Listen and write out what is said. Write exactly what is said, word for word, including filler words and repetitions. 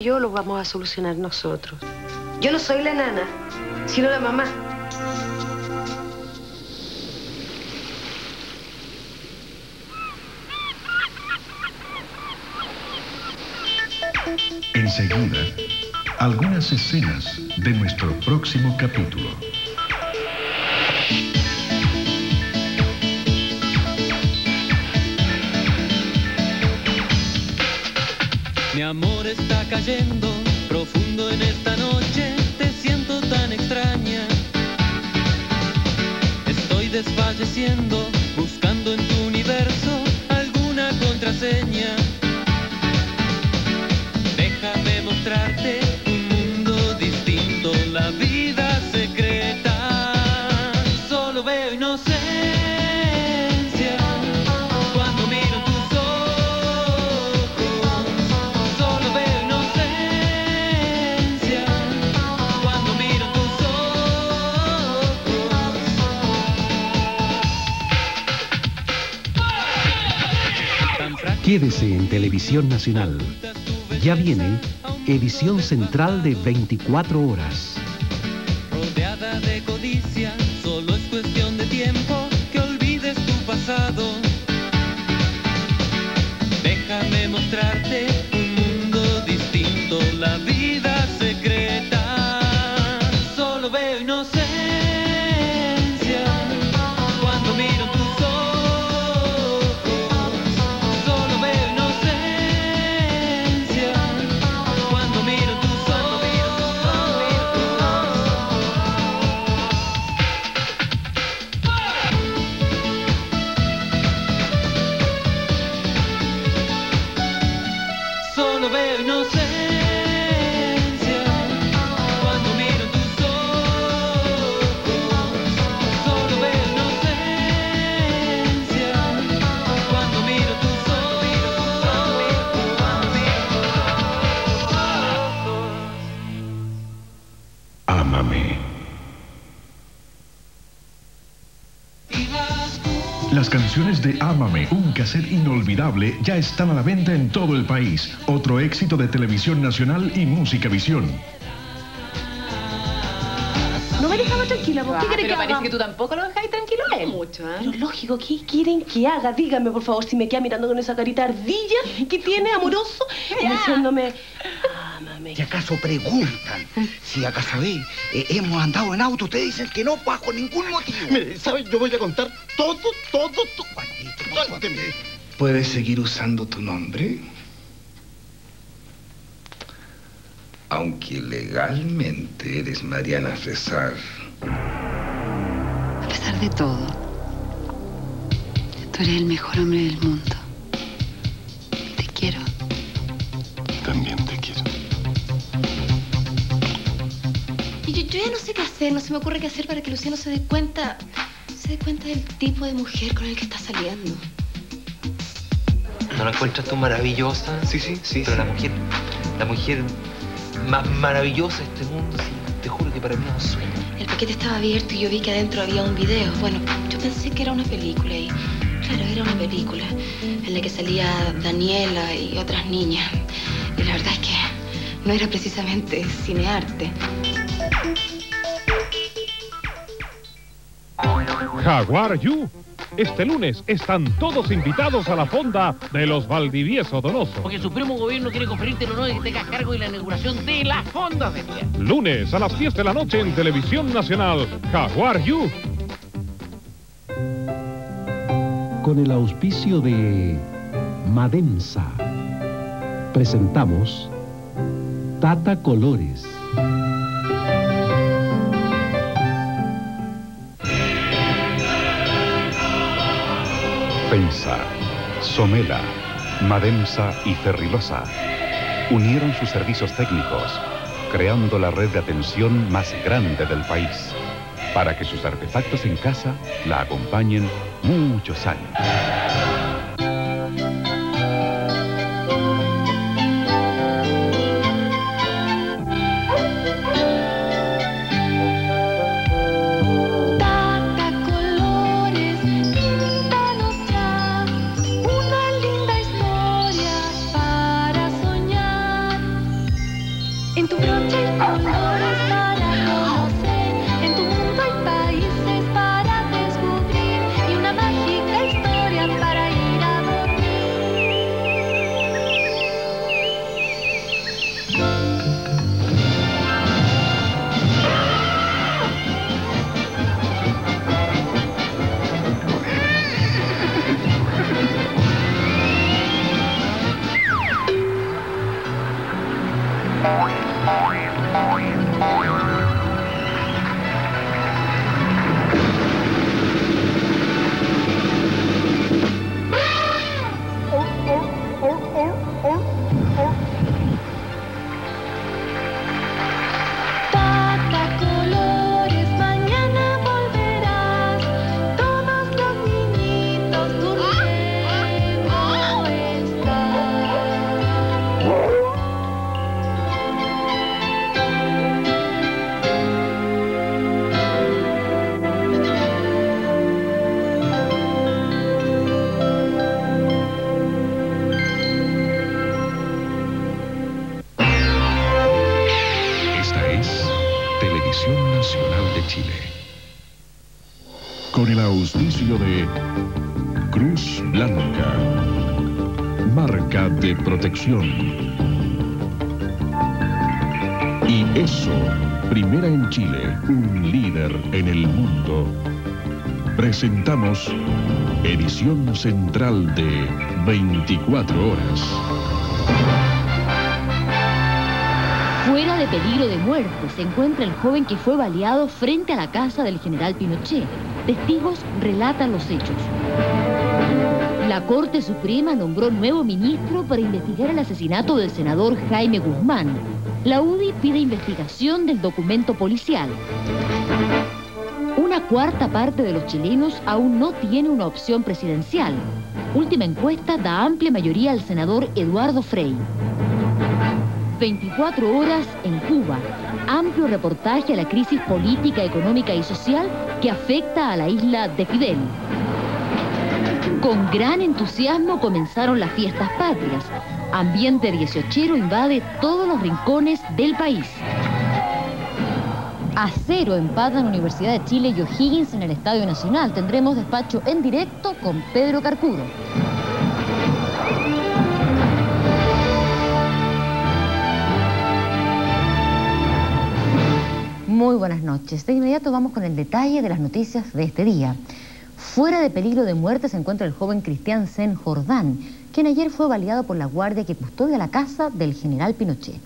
Yo lo vamos a solucionar nosotros. Yo no soy la nana, sino la mamá. Enseguida, algunas escenas de nuestro próximo capítulo. Mi amor está cayendo profundo en esta noche, te siento tan extraña. Estoy desfalleciendo, buscando en tu universo alguna contraseña. Déjame mostrarte un mundo distinto, la vida secreta. Solo veo inocencia cuando miro tus ojos. Solo veo inocencia cuando miro tus ojos. Quédese en Televisión Nacional. Ya viene Edición Central de veinticuatro horas. Rodeada de codicia, solo es cuestión de tiempo que olvides tu pasado. Déjame mostrarte un mundo distinto, la vida secreta. Solo veo inocencia cuando miro tus ojos. Las canciones de Amame, un cassette inolvidable, ya están a la venta en todo el país. Otro éxito de Televisión Nacional y Música Visión. No me dejamos tranquila, ¿por qué ah, quieres que parece haga? Que tú tampoco lo dejáis tranquilo a él. Mucho, ¿eh? Pero lógico, ¿qué quieren que haga? Dígame, por favor, si me queda mirando con esa carita ardilla que tiene, amoroso, y diciéndome... ¿Y acaso preguntan? Si acaso eh, hemos andado en auto, ustedes dicen que no, bajo ningún motivo. Miren, ¿saben? Yo voy a contar todo, todo, todo. Cuénteme. ¿Puedes seguir usando tu nombre? Aunque legalmente eres Mariana Cesar. A pesar de todo, tú eres el mejor hombre del mundo. Te quiero. También te quiero. Yo ya no sé qué hacer, no se me ocurre qué hacer para que Luciano se dé cuenta... se dé cuenta del tipo de mujer con el que está saliendo. ¿No la encuentras tú maravillosa? Sí, sí, sí. Pero sí. La mujer... la mujer más maravillosa de este mundo, sí. Te juro que para mí es un sueño. El paquete estaba abierto y yo vi que adentro había un video. Bueno, yo pensé que era una película y... claro, era una película en la que salía Daniela y otras niñas. Y la verdad es que no era precisamente cinearte. Jaguar Yu. Este lunes están todos invitados a la Fonda de los Valdivieso Donoso. Porque el Supremo Gobierno quiere conferirte el honor de que te hagas cargo de la inauguración de las fondas de día. Lunes a las diez de la noche en Televisión Nacional. Jaguar Yu. Con el auspicio de Madensa, presentamos Tata Colores. Pensa, Somela, Madensa y Ferrilosa unieron sus servicios técnicos, creando la red de atención más grande del país, para que sus artefactos en casa la acompañen muchos años. En tu noche hay cosas para hacer, en tu mundo hay países para descubrir y una mágica historia para ir a dormir. Edición Nacional de Chile. Con el auspicio de Cruz Blanca, marca de protección. Y eso, primera en Chile, un líder en el mundo. Presentamos Edición Central de veinticuatro horas. Fuera de peligro de muerte se encuentra el joven que fue baleado frente a la casa del general Pinochet. Testigos relatan los hechos. La Corte Suprema nombró nuevo ministro para investigar el asesinato del senador Jaime Guzmán. La U D I pide investigación del documento policial. Una cuarta parte de los chilenos aún no tiene una opción presidencial. Última encuesta da amplia mayoría al senador Eduardo Frei. veinticuatro horas en Cuba. Amplio reportaje a la crisis política, económica y social que afecta a la isla de Fidel. Con gran entusiasmo comenzaron las fiestas patrias. Ambiente dieciochero invade todos los rincones del país. A cero empatan Universidad de Chile y O'Higgins en el Estadio Nacional. Tendremos despacho en directo con Pedro Carcudo. Muy buenas noches. De inmediato vamos con el detalle de las noticias de este día. Fuera de peligro de muerte se encuentra el joven Cristian Sen Jordán, quien ayer fue baleado por la guardia que custodia la casa del general Pinochet.